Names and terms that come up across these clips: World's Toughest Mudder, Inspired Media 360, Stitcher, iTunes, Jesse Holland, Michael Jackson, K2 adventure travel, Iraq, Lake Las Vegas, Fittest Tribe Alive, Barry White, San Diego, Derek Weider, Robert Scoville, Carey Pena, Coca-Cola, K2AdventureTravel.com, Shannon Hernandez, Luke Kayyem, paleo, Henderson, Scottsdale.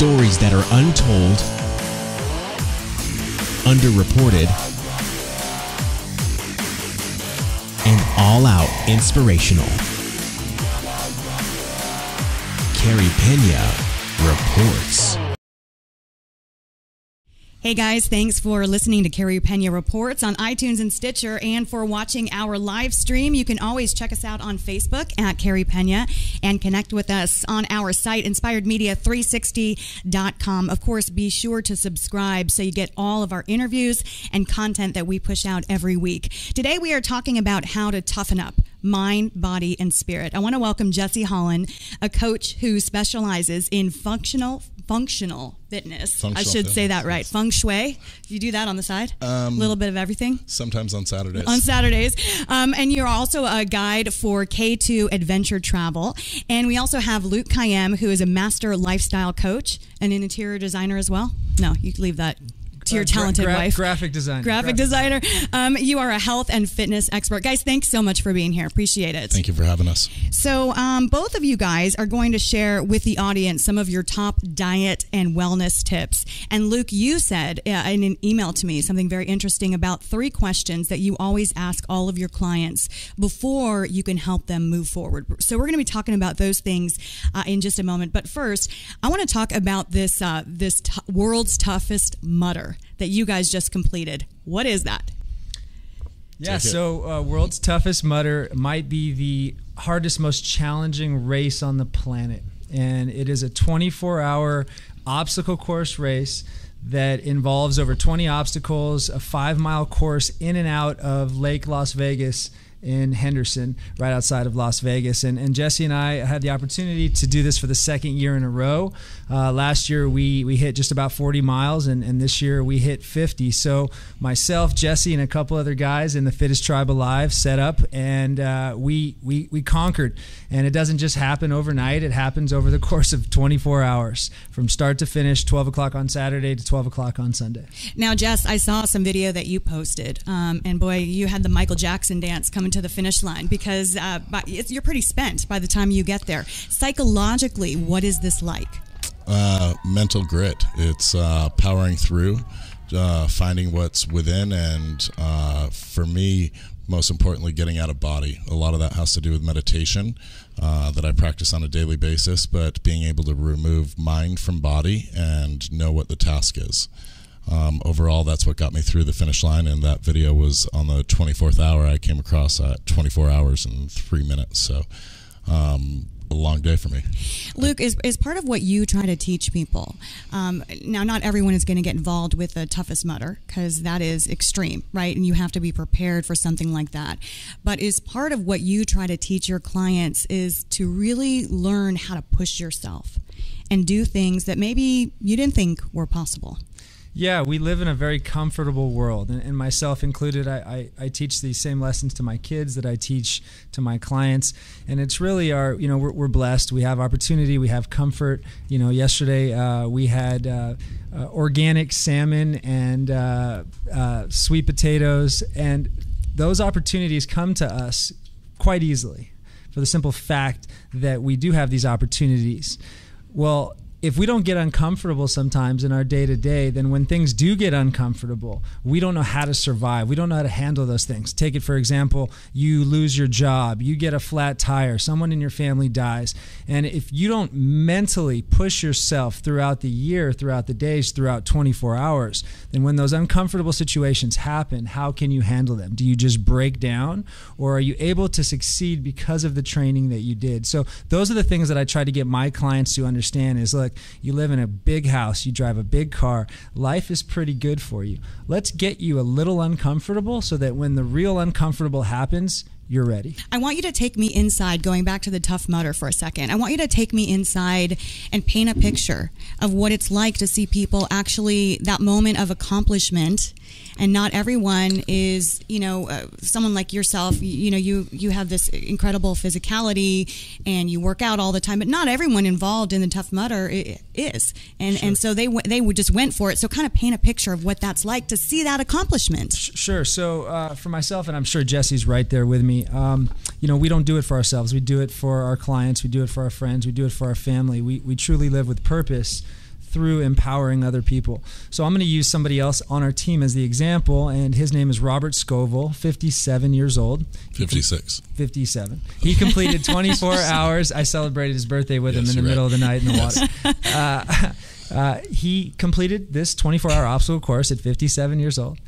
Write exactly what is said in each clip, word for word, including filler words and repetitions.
stories that are untold, underreported, and all-out inspirational. Carey Pena reports. Hey guys, thanks for listening to Carey Pena Reports on iTunes and Stitcher, and for watching our live stream. You can always check us out on Facebook at Carey Pena and connect with us on our site, inspired media three sixty dot com. Of course, be sure to subscribe so you get all of our interviews and content that we push out every week. Today we are talking about how to toughen up mind, body, and spirit. I want to welcome Jesse Holland, a coach who specializes in functional functional fitness. Functional I should fitness. say that right. Feng shui. You do that on the side? Um, a little bit of everything? Sometimes on Saturdays. On Saturdays. Um, and you're also a guide for K two Adventure Travel. And we also have Luke Kayyem, who is a master lifestyle coach and an interior designer as well. No, you leave that to your talented Gra wife. Graphic designer. Graphic, graphic designer. Um, you are a health and fitness expert. Guys, thanks so much for being here. Appreciate it. Thank you for having us. So um, both of you guys are going to share with the audience some of your top diet and wellness tips. And Luke, you said uh, in an email to me something very interesting about three questions that you always ask all of your clients before you can help them move forward. So we're going to be talking about those things uh, in just a moment. But first, I want to talk about this, uh, this t world's toughest mudder that you guys just completed. What is that? Yeah, so uh, World's Toughest Mudder might be the hardest, most challenging race on the planet. And it is a twenty-four hour obstacle course race that involves over twenty obstacles, a five mile course in and out of Lake Las Vegas in Henderson, right outside of Las Vegas. And, and Jesse and I had the opportunity to do this for the second year in a row. Uh, last year we, we hit just about forty miles, and, and this year we hit fifty. So myself, Jesse, and a couple other guys in the Fittest Tribe Alive set up, and uh, we, we, we conquered. And it doesn't just happen overnight, it happens over the course of twenty-four hours from start to finish, twelve o'clock on Saturday to twelve o'clock on Sunday. Now Jess, I saw some video that you posted, um, and boy, you had the Michael Jackson dance coming to the finish line, because uh, by, it's, you're pretty spent by the time you get there. Psychologically, what is this like? Uh, mental grit. It's uh, powering through, uh, finding what's within, and uh, for me, most importantly, getting out of body. A lot of that has to do with meditation uh, that I practice on a daily basis, but being able to remove mind from body and know what the task is. Um, overall, that's what got me through the finish line, and that video was on the twenty-fourth hour. I came across at twenty-four hours and three minutes, so um, a long day for me. Luke, is, is part of what you try to teach people, um, now not everyone is going to get involved with the toughest mudder, because that is extreme, right, and you have to be prepared for something like that, but is part of what you try to teach your clients is to really learn how to push yourself and do things that maybe you didn't think were possible? Yeah, we live in a very comfortable world, and, and myself included, I, I, I teach these same lessons to my kids that I teach to my clients, and it's really our, you know, we're, we're blessed, we have opportunity, we have comfort. You know, yesterday uh, we had uh, uh, organic salmon and uh, uh, sweet potatoes, and those opportunities come to us quite easily for the simple fact that we do have these opportunities. Well, if we don't get uncomfortable sometimes in our day-to-day, then when things do get uncomfortable, we don't know how to survive. We don't know how to handle those things. Take it, for example, you lose your job, you get a flat tire, someone in your family dies. And if you don't mentally push yourself throughout the year, throughout the days, throughout twenty-four hours, then when those uncomfortable situations happen, how can you handle them? Do you just break down, or are you able to succeed because of the training that you did? So those are the things that I try to get my clients to understand is, look, you live in a big house, you drive a big car, life is pretty good for you. Let's get you a little uncomfortable so that when the real uncomfortable happens, you're ready. I want you to take me inside, going back to the tough mudder for a second. I want you to take me inside and paint a picture of what it's like to see people actually, that moment of accomplishment. And not everyone is, you know, uh, someone like yourself, you, you know, you, you have this incredible physicality and you work out all the time, but not everyone involved in the tough mudder is. And, sure. and so they, they would just went for it. So kind of paint a picture of what that's like to see that accomplishment. Sure. So uh, for myself, and I'm sure Jesse's right there with me, um, you know, we don't do it for ourselves. We do it for our clients. We do it for our friends. We do it for our family. We, we truly live with purpose through empowering other people. So I'm going to use somebody else on our team as the example, and his name is Robert Scoville, fifty-seven years old. fifty-six. fifty-seven. He completed twenty-four hours. I celebrated his birthday with yes, him in the right. middle of the night in the yes. water. Uh, uh, he completed this twenty-four hour obstacle course at fifty-seven years old.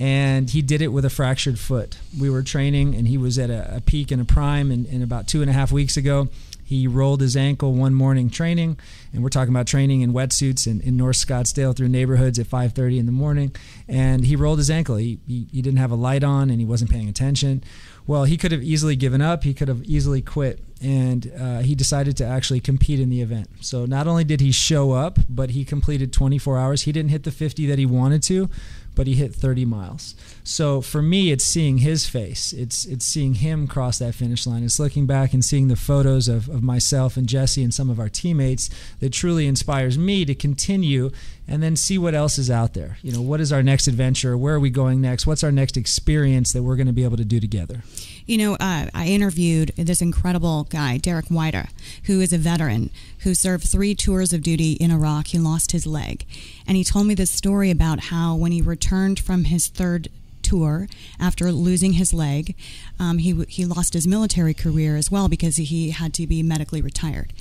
And he did it with a fractured foot. We were training, and he was at a, a peak and a prime, and, and about two and a half weeks ago, he rolled his ankle one morning training, and we're talking about training in wetsuits in, in North Scottsdale through neighborhoods at five thirty in the morning, and he rolled his ankle. He, he, he didn't have a light on, and he wasn't paying attention. Well, he could have easily given up. He could have easily quit, and uh, he decided to actually compete in the event. So not only did he show up, but he completed twenty-four hours. He didn't hit the fifty that he wanted to, but he hit thirty miles. So for me, it's seeing his face. It's it's seeing him cross that finish line. It's looking back and seeing the photos of, of myself and Jesse and some of our teammates that truly inspires me to continue and then see what else is out there. You know, what is our next adventure? Where are we going next? What's our next experience that we're going to be able to do together? You know, uh, I interviewed this incredible guy, Derek Weider, who is a veteran who served three tours of duty in Iraq. He lost his leg. And he told me this story about how when he returned from his third tour after losing his leg, um, he, he lost his military career as well because he had to be medically retired.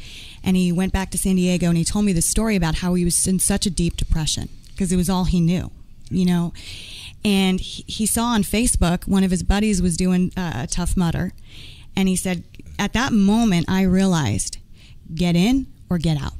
And he went back to San Diego, and he told me this story about how he was in such a deep depression because it was all he knew, you know. And he saw on Facebook one of his buddies was doing a Tough Mudder, and he said, at that moment I realized, get in or get out.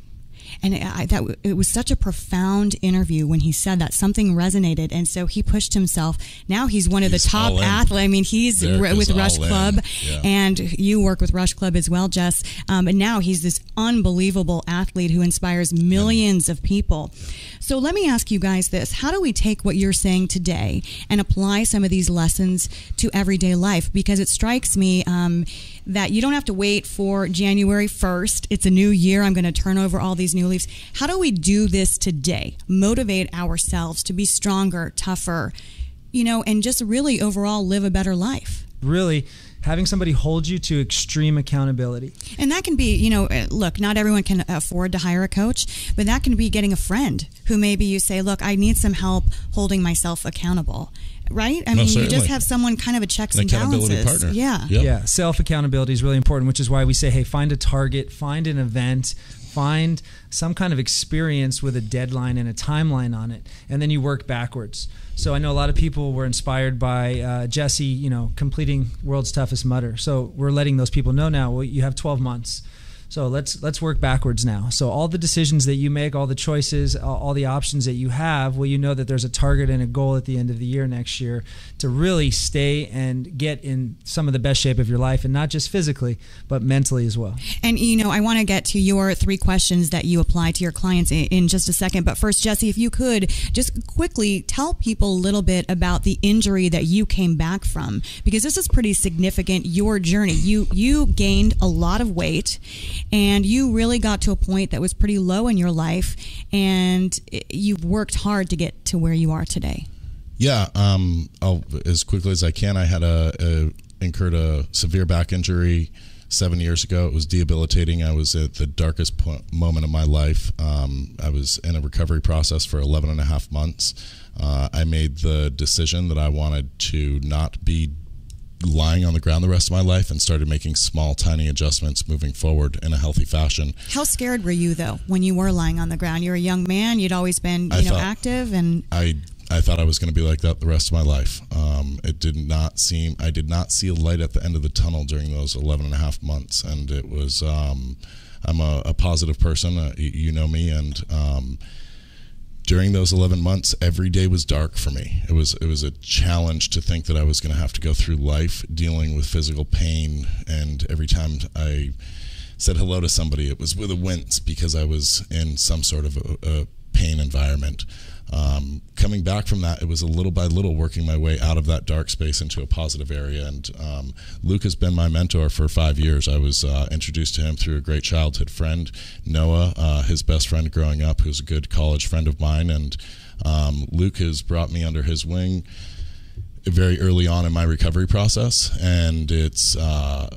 And I, that it was such a profound interview when he said that. Something resonated, and so he pushed himself. Now he's one of he's the top athletes. I mean, he's r- with Rush Club, yeah. and you work with Rush Club as well, Jess. Um, and now he's this unbelievable athlete who inspires millions yeah. of people. Yeah. So let me ask you guys this. How do we take what you're saying today and apply some of these lessons to everyday life? Because it strikes me um, that you don't have to wait for January first. It's a new year. I'm going to turn over all these new leaves. How do we do this today? Motivate ourselves to be stronger, tougher, you know, and just really overall live a better life. Really having somebody hold you to extreme accountability. And that can be, you know, look, not everyone can afford to hire a coach, but that can be getting a friend who maybe you say, look, I need some help holding myself accountable. Right? I no, mean, certainly. You just have someone kind of a checks an and balances. Accountability partner. Yeah. Yep. Yeah. Self-accountability is really important, which is why we say, hey, find a target, find an event, find some kind of experience with a deadline and a timeline on it, and then you work backwards. So I know a lot of people were inspired by uh, Jesse, you know, completing World's Toughest Mudder. So we're letting those people know now, well, you have twelve months. So let's let's work backwards now. So all the decisions that you make, all the choices, all the options that you have, well, you know that there's a target and a goal at the end of the year next year to really stay and get in some of the best shape of your life, and not just physically, but mentally as well. And, you know, I want to get to your three questions that you apply to your clients in, in just a second. But first, Jesse, if you could just quickly tell people a little bit about the injury that you came back from, because this is pretty significant, your journey. You, you gained a lot of weight. And you really got to a point that was pretty low in your life, and you've worked hard to get to where you are today. Yeah, um, I'll, as quickly as I can, I had a, a incurred a severe back injury seven years ago. It was debilitating. I was at the darkest point, moment of my life. Um, I was in a recovery process for eleven and a half months. Uh, I made the decision that I wanted to not be lying on the ground the rest of my life, and started making small, tiny adjustments moving forward in a healthy fashion. How scared were you, though, when you were lying on the ground? You're a young man. You'd always been, you I know, thought, active. And I, I thought I was going to be like that the rest of my life. Um, it did not seem, I did not see a light at the end of the tunnel during those eleven and a half months. And it was, um, I'm a, a positive person. Uh, you know me. And, um, during those eleven months, every day was dark for me. It was it was a challenge to think that I was going to have to go through life dealing with physical pain. And every time I said hello to somebody, it was with a wince because I was in some sort of a, a pain environment. Um, coming back from that, it was a little by little working my way out of that dark space into a positive area. And um, Luke has been my mentor for five years. I was uh, introduced to him through a great childhood friend, Noah, uh, his best friend growing up, who's a good college friend of mine. And um, Luke has brought me under his wing very early on in my recovery process. And it's uh,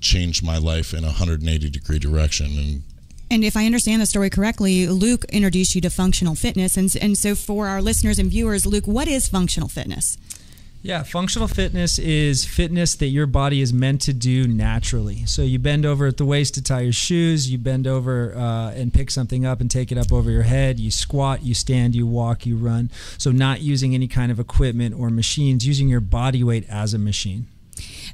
changed my life in a one hundred eighty degree direction. And And if I understand the story correctly, Luke introduced you to functional fitness. And, and so for our listeners and viewers, Luke, what is functional fitness? Yeah, functional fitness is fitness that your body is meant to do naturally. So you bend over at the waist to tie your shoes, you bend over uh, and pick something up and take it up over your head, you squat, you stand, you walk, you run. So not using any kind of equipment or machines, using your body weight as a machine.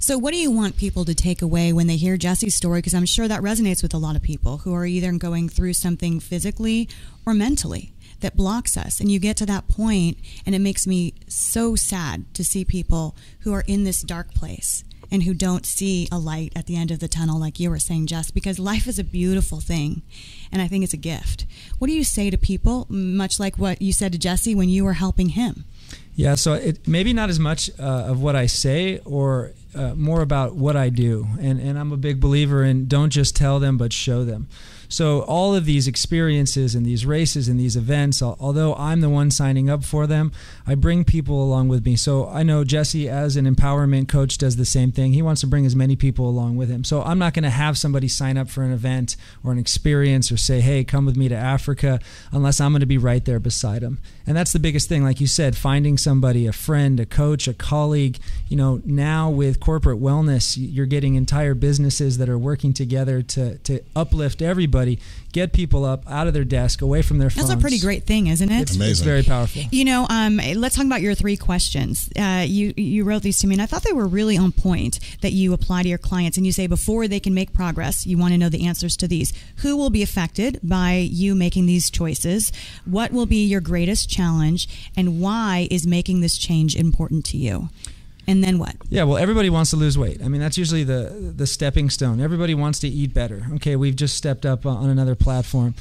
So what do you want people to take away when they hear Jesse's story? Because I'm sure that resonates with a lot of people who are either going through something physically or mentally that blocks us. And you get to that point, and it makes me so sad to see people who are in this dark place and who don't see a light at the end of the tunnel, like you were saying, Jess, because life is a beautiful thing, and I think it's a gift. What do you say to people, much like what you said to Jesse when you were helping him? Yeah, so it, maybe not as much uh, of what I say, or uh, more about what I do. And, and I'm a big believer in don't just tell them, but show them. So all of these experiences and these races and these events, although I'm the one signing up for them, I bring people along with me. So I know Jesse, as an empowerment coach, does the same thing. He wants to bring as many people along with him. So I'm not going to have somebody sign up for an event or an experience or say, hey, come with me to Africa, unless I'm going to be right there beside him. And that's the biggest thing, like you said, finding somebody, a friend, a coach, a colleague. You know, now with corporate wellness, you're getting entire businesses that are working together to, to uplift everybody. Get people up out of their desk, away from their phones. That's a pretty great thing, isn't it? It's amazing. It's very powerful. You know, um, let's talk about your three questions. Uh, you you wrote these to me, and I thought they were really on point, that you apply to your clients, and you say before they can make progress, you want to know the answers to these. Who will be affected by you making these choices? What will be your greatest challenge? And why is making this change important to you? And then what? Yeah, well, everybody wants to lose weight. I mean, that's usually the the stepping stone. Everybody wants to eat better. Okay, we've just stepped up on another platform.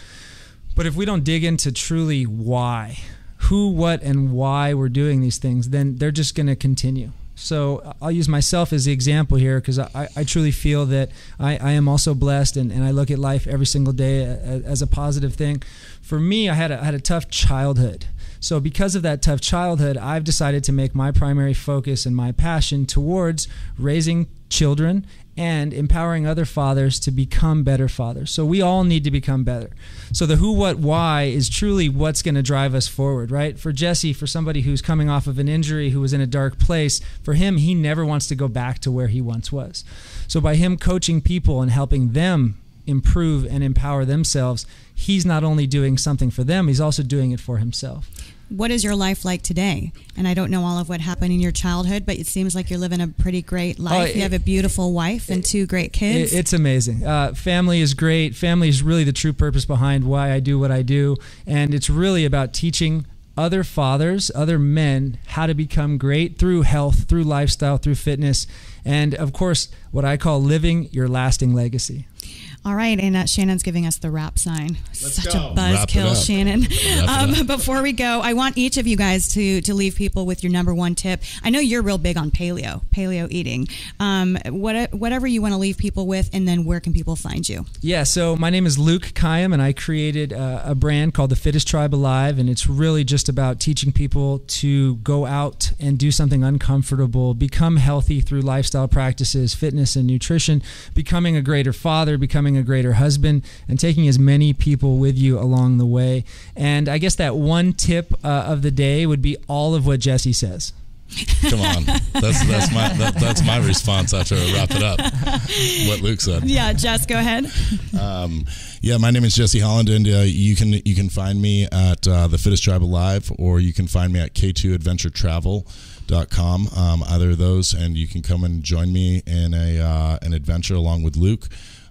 But if we don't dig into truly why, who, what, and why we're doing these things, then they're just going to continue. So I'll use myself as the example here, because I, I truly feel that I, I am also blessed, and, and I look at life every single day as, as a positive thing. For me, I had a, I had a tough childhood. So because of that tough childhood, I've decided to make my primary focus and my passion towards raising children and empowering other fathers to become better fathers. So we all need to become better. So the who, what, why is truly what's going to drive us forward, right? For Jesse, for somebody who's coming off of an injury, who was in a dark place, for him, he never wants to go back to where he once was. So by him coaching people and helping them improve and empower themselves, he's not only doing something for them, he's also doing it for himself. What is your life like today? And I don't know all of what happened in your childhood, but it seems like you're living a pretty great life. Oh, it, you have a beautiful wife and it, two great kids. It, it's amazing. Uh, family is great. Family is really the true purpose behind why I do what I do. And it's really about teaching other fathers, other men, how to become great through health, through lifestyle, through fitness, and of course, what I call living your lasting legacy. All right, and uh, Shannon's giving us the wrap sign. Let's Such go. a buzzkill, Shannon. Um, before we go, I want each of you guys to to leave people with your number one tip. I know you're real big on paleo, paleo eating. Um, what, whatever you want to leave people with, and then where can people find you? Yeah, so my name is Luke Kayyem, and I created uh, a brand called the Fittest Tribe Alive, and it's really just about teaching people to go out and do something uncomfortable, become healthy through lifestyle practices, fitness and nutrition, becoming a greater father, becoming a greater husband, and taking as many people with you along the way. And I guess that one tip uh, of the day would be all of what Jesse says. Come on, that's that's my that, that's my response after I wrap it up. What Luke said. Yeah, Jess, go ahead. Um, yeah, my name is Jesse Holland, and uh, you can you can find me at uh, the Fittest Tribe Alive, or you can find me at K two adventure travel dot com. Um, either of those, and you can come and join me in a uh, an adventure along with Luke.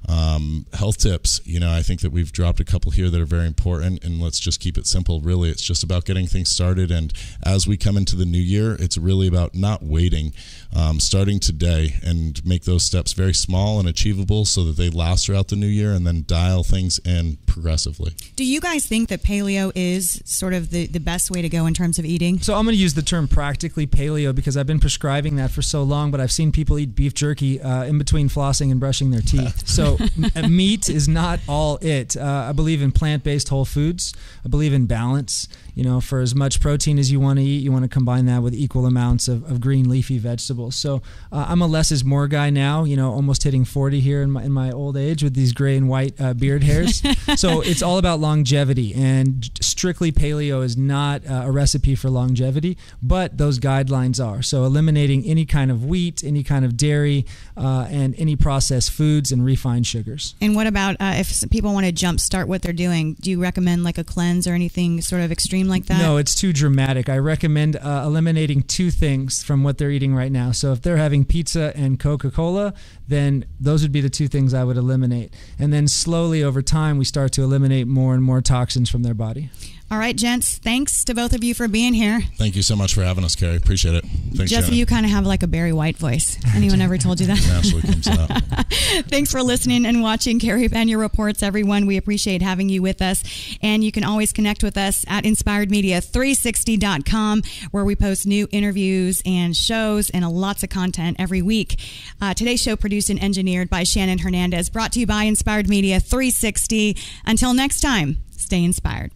Um, health tips, you know, I think that we've dropped a couple here that are very important, and let's just keep it simple. Really, it's just about getting things started. And as we come into the new year, it's really about not waiting, um, starting today, and make those steps very small and achievable so that they last throughout the new year, and then dial things in progressively. Do you guys think that paleo is sort of the, the best way to go in terms of eating? So I'm going to use the term practically paleo because I've been prescribing that for so long, but I've seen people eat beef jerky uh, in between flossing and brushing their teeth. So So meat is not all it. Uh, I believe in plant-based whole foods. I believe in balance. you know, for as much protein as you want to eat, you want to combine that with equal amounts of, of green leafy vegetables. So uh, I'm a less is more guy now, you know, almost hitting forty here in my, in my old age with these gray and white uh, beard hairs. So it's all about longevity, and strictly paleo is not uh, a recipe for longevity, but those guidelines are. So eliminating any kind of wheat, any kind of dairy, uh, and any processed foods and refined sugars. And what about uh, if people want to jumpstart what they're doing, do you recommend like a cleanse or anything sort of extreme like that? No, it's too dramatic. I recommend uh, eliminating two things from what they're eating right now. So if they're having pizza and Coca-Cola, then those would be the two things I would eliminate. And then slowly over time, we start to eliminate more and more toxins from their body. All right, gents, thanks to both of you for being here. Thank you so much for having us, Carey. Appreciate it. Thanks, Jesse, Shannon. You kind of have like a Barry White voice. Anyone ever told you that? It absolutely comes out. Thanks for listening and watching Carey Pena Reports, everyone. We appreciate having you with us. And you can always connect with us at inspired media three sixty dot com, where we post new interviews and shows and lots of content every week. Uh, today's show produced and engineered by Shannon Hernandez, brought to you by Inspired Media three sixty. Until next time, stay inspired.